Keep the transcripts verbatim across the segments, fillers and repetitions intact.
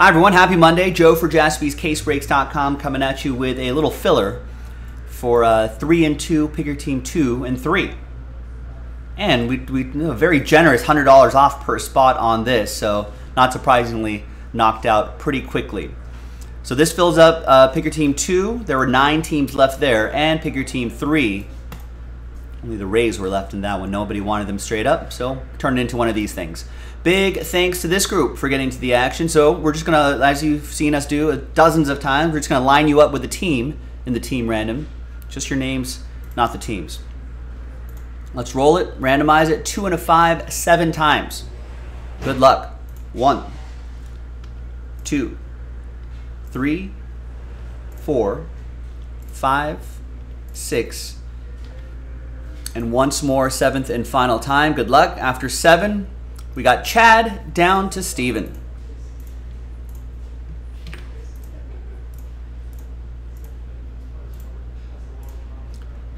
Hi everyone, happy Monday. Joe for Jaspys Case Breaks dot com coming at you with a little filler for uh, three and two, pick your team two and three. And we, we you know, very generous one hundred dollars off per spot on this, so not surprisingly knocked out pretty quickly. So this fills up uh, pick your team two. There were nine teams left there, and pick your team three. Only the Rays were left in that one. Nobody wanted them straight up, so turned into one of these things. Big thanks to this group for getting to the action. So we're just going to, as you've seen us do dozens of times, we're just going to line you up with a team in the team random. Just your names, not the teams. Let's roll it, randomize it, two and a five, seven times. Good luck. One, two, three, four, five, six, and once more, seventh and final time. Good luck. After seven, we got Chad down to Steven.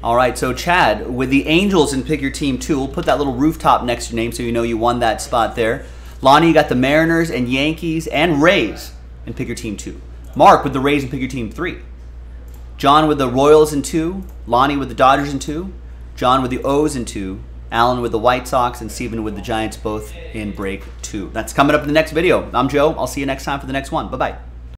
All right, so Chad, with the Angels in pick your team two, we'll put that little rooftop next to your name so you know you won that spot there. Lonnie, you got the Mariners and Yankees and Rays in pick your team two. Mark with the Rays in pick your team three. John with the Royals in two. Lonnie with the Dodgers in two. John with the O's in two, Alan with the White Sox, and Steven with the Giants, both in break two. That's coming up in the next video. I'm Joe. I'll see you next time for the next one. Bye-bye.